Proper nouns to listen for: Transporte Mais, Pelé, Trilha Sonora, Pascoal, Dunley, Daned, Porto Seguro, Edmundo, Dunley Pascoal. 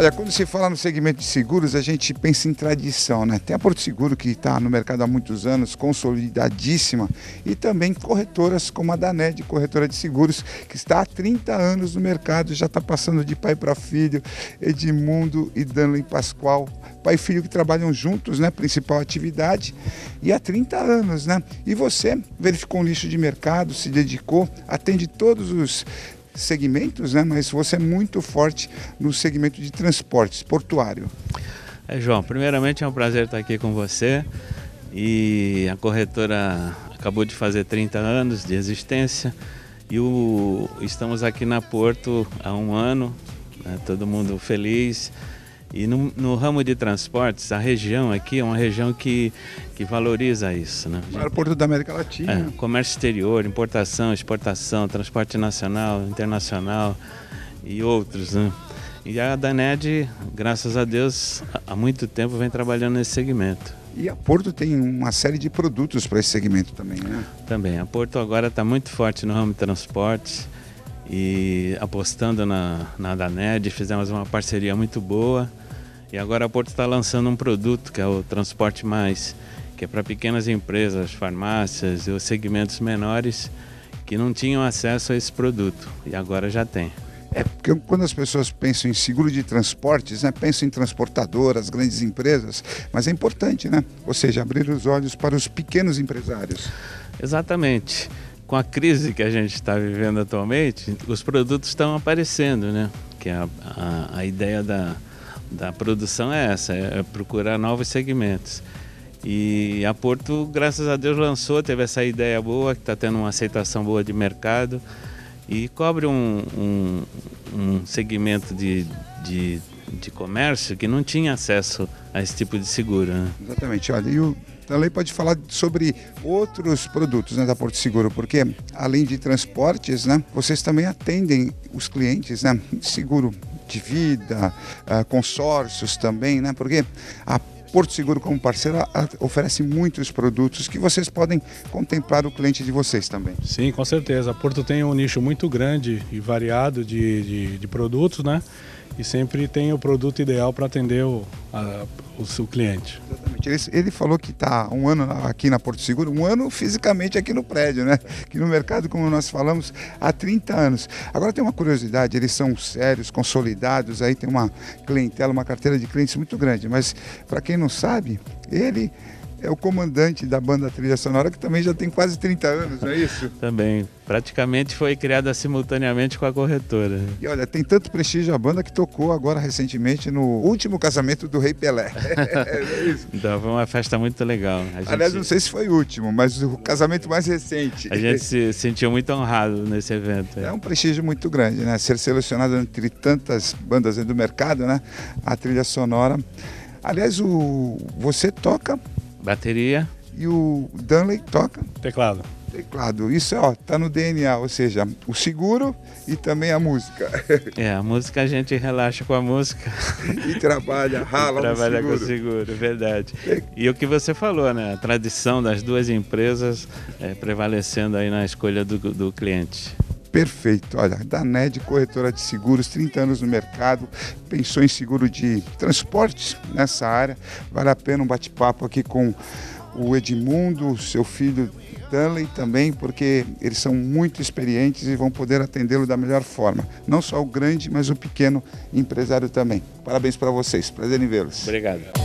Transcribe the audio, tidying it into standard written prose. Olha, quando se fala no segmento de seguros, a gente pensa em tradição, né? Tem a Porto Seguro, que está no mercado há muitos anos, consolidadíssima, e também corretoras como a Daned, corretora de seguros, que está há 30 anos no mercado, já está passando de pai para filho, Edmundo e Dunley Pascoal, pai e filho que trabalham juntos, né? Principal atividade, e há 30 anos, né? E você verificou um nicho de mercado, se dedicou, atende todos os segmentos, né? Mas você é muito forte no segmento de transportes portuário. João, primeiramente é um prazer estar aqui com você, e a corretora acabou de fazer 30 anos de existência e estamos aqui na Porto há um ano, né? Todo mundo feliz. E no ramo de transportes, a região aqui é uma região que valoriza isso, né? O maior porto da América Latina. É, comércio exterior, importação, exportação, transporte nacional, internacional e outros, né? E a Daned, graças a Deus, há muito tempo vem trabalhando nesse segmento. E a Porto tem uma série de produtos para esse segmento também, né? Também. A Porto agora está muito forte no ramo de transportes e apostando na Daned. Fizemos uma parceria muito boa. E agora a Porto está lançando um produto que é o Transporte Mais, que é para pequenas empresas, farmácias e os segmentos menores que não tinham acesso a esse produto e agora já tem. É porque quando as pessoas pensam em seguro de transportes, né, pensam em transportadoras, grandes empresas, mas é importante, né? Ou seja, abrir os olhos para os pequenos empresários. Exatamente. Com a crise que a gente está vivendo atualmente, os produtos estão aparecendo, né? Que a ideia da produção é essa, é procurar novos segmentos. E a Porto, graças a Deus, lançou, teve essa ideia boa, que está tendo uma aceitação boa de mercado e cobre um segmento de comércio que não tinha acesso a esse tipo de seguro, né? Exatamente. Olha, e o Danley pode falar sobre outros produtos, né, da Porto Seguro, porque além de transportes, né, vocês também atendem os clientes, né, seguro de vida, consórcios também, né? Porque a Porto Seguro, como parceira, oferece muitos produtos que vocês podem contemplar o cliente de vocês também. Sim, com certeza. A Porto tem um nicho muito grande e variado de produtos, né? E sempre tem o produto ideal para atender o seu cliente. Exatamente. Ele falou que está um ano aqui na Porto Seguro, um ano fisicamente aqui no prédio, né? Aqui no mercado, como nós falamos, há 30 anos. Agora tem uma curiosidade, eles são sérios, consolidados, aí tem uma clientela, uma carteira de clientes muito grande, mas para quem não sabe, ele é o comandante da banda Trilha Sonora, que também já tem quase 30 anos, não é isso? Também. Praticamente foi criada simultaneamente com a corretora. E olha, tem tanto prestígio a banda que tocou agora recentemente no último casamento do Rei Pelé. É isso? Então foi uma festa muito legal. Aliás, não sei se foi o último, mas o casamento mais recente. A gente se sentiu muito honrado nesse evento. É um prestígio muito grande, né? Ser selecionado entre tantas bandas do mercado, né? A Trilha Sonora. Aliás, você toca bateria. E o Danley toca? Teclado. Teclado. Isso, ó, tá no DNA, ou seja, o seguro e também a música. É, a música a gente relaxa com a música. E trabalha, rala com o seguro, verdade. E o que você falou, né? A tradição das duas empresas prevalecendo aí na escolha do cliente. Perfeito. Olha, Daned, corretora de seguros, 30 anos no mercado, pensou em seguro de transportes nessa área. Vale a pena um bate-papo aqui com o Edmundo, seu filho Danley também, porque eles são muito experientes e vão poder atendê-lo da melhor forma. Não só o grande, mas o pequeno empresário também. Parabéns para vocês. Prazer em vê-los. Obrigado.